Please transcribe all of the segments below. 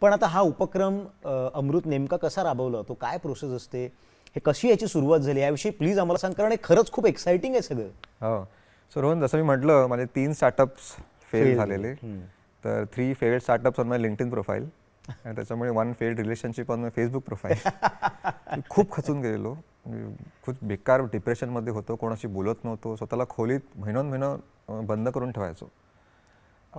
पण आता हा उपक्रम अमृत नेमका कसा राबवला, तो काय प्रोसेस असते, हे कशी याची सुरुवात झाली, याविषयी प्लीज आम्हाला सांग, कारण हे खरंच खूप एक्साइटिंग आहे सगळं. हो सो रोहन, जसं मी म्हटलं माझे 3 स्टार्टअप्स फेल झालेले, तर 3 failed startups on my LinkedIn profile आणि त्याच्यामुळे 1 failed relationship on my Facebook profile. खूप खचून गेलेलो, खूप बेकार डिप्रेशनमध्ये होतो, कोणाशी बोलत नव्हतो, स्वतःला खोलीत महिनोन बंद करून ठेवायचो.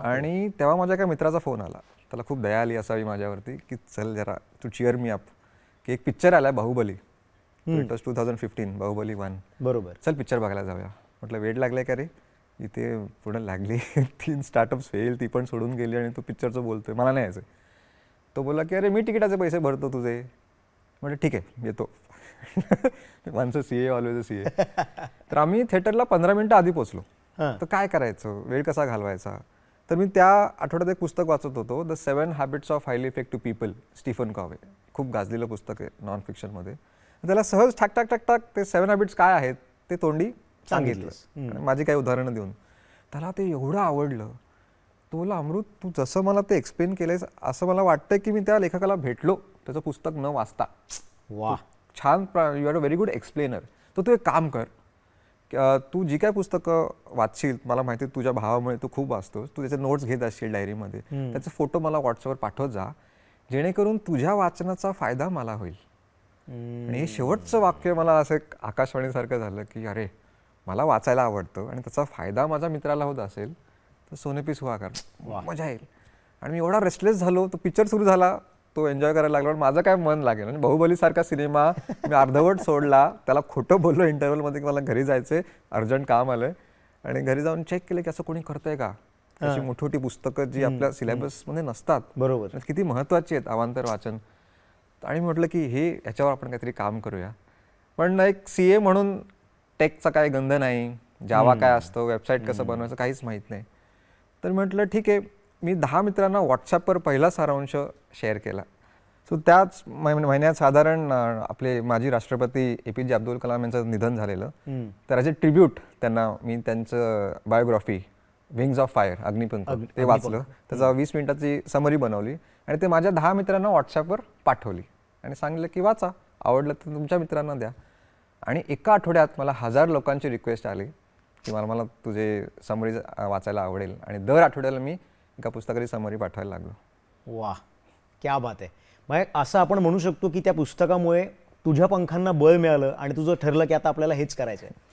आणि तेव्हा माझ्या एका मित्राचा फोन आला, त्याला खूप दया आली असावी माझ्यावरती की चल जरा तू चिअर मी अप, की एक पिक्चर आला बाहुबली, इट वॉज 2015 बाहुबली 1, बरोबर चल पिक्चर बघायला जाऊया. म्हटलं वेळ लागलाय का रे, इथे पुढे लागली 3 स्टार्टअप्स फेल, ती पण सोडून गेली आणि तू पिक्चरचं बोलतोय, मला नाही यायचं. तो बोला की अरे मी तिकिटाचे पैसे भरतो तुझे. म्हटलं ठीक आहे येतो, once a CA always a CA. तर आम्ही थिएटरला 15 मिनटं आधी पोचलो. तर काय करायचं, वेळ कसा घालवायचा, तर मी त्या आठवड्यात एक पुस्तक वाचत होतो, the 7 habits of highly effective people, Stephen Covey. खूप गाजलेलं पुस्तक आहे नॉन फिक्शनमध्ये. त्याला सहज ठाक ठाक ठाक ठाक ते 7 हॅबिट्स काय आहेत ते तोंडी सांगितलं, माझी काही उदाहरणं देऊन. त्याला ते एवढं आवडलं, तो बोला अमृत तू जसं मला ते एक्सप्लेन केलंयस असं मला वाटतं की मी त्या लेखकाला भेटलो त्याचं पुस्तक न वाचता. वा छान, you are a very good explainer. तर तू एक काम कर, तू जी काय पुस्तकं वाचशील, मला माहिती आहे तुझ्या भावामुळे तू खूप वाचतोस, तू त्याचे नोट्स घेत असशील डायरीमध्ये, त्याचे फोटो मला व्हॉट्सअपवर पाठवत जा, जेणेकरून तुझ्या वाचनाचा फायदा मला होईल. आणि हे शेवटचं वाक्य मला असं आकाशवाणीसारखं झालं की अरे मला वाचायला आवडतं आणि त्याचा फायदा माझ्या मित्राला होत असेल तर सोनेपीस हुआ कर, मजा येईल. आणि मी एवढा रेस्टलेस झालो, तो पिक्चर सुरू झाला, तो एन्जॉय करायला लागला, माझं काय मन लागेल. म्हणजे बाहुबलीसारखा सिनेमा मी अर्धवट सोडला, त्याला खोटं बोललो इंटरव्हलमध्ये की मला घरी जायचंय, अर्जंट काम आलंय. आणि घरी जाऊन चेक केलं की असं कोणी करतंय का, अशी मोठमोठी पुस्तकं जी आपल्या सिलेबसमध्ये नसतात, बरोबर किती महत्त्वाची आहेत अवांतर वाचन. आणि म्हटलं की हे याच्यावर आपण काहीतरी काम करूया. पण एक सीए म्हणून टेकचा काय गंध नाही, जावा काय असतो, वेबसाईट कसं बनवायचं काहीच माहीत नाही. तर म्हटलं ठीक आहे, मी 10 मित्रांना व्हॉट्सॲपवर पहिला सारांश शेअर केला. सो त्याच महिन्यात साधारण आपले माजी राष्ट्रपती APJ अब्दुल कलाम यांचं निधन झालेलं, तर ॲज अ ट्रिब्यूट त्यांना मी त्यांचं biography Wings of Fire Agnipankh ते वाचलं, त्याचा 20 मिनिटाची समरी बनवली आणि ते माझ्या 10 मित्रांना व्हॉट्सॲपवर पाठवली आणि सांगितलं की वाचा, आवडलं तर तुमच्या मित्रांना द्या. आणि एका आठवड्यात मला 1000 लोकांची रिक्वेस्ट आली की मला तुझे समरी वाचायला आवडेल. आणि दर आठवड्याला मी एका पुस्तकाची समरी पाठवायला लागलो. वा क्या बात आहे. मग असं आपण म्हणू शकतो की त्या पुस्तकामुळे तुझ्या पंखांना बळ मिळालं आणि तुझं ठरलं की आता आपल्याला हेच करायचं आहे.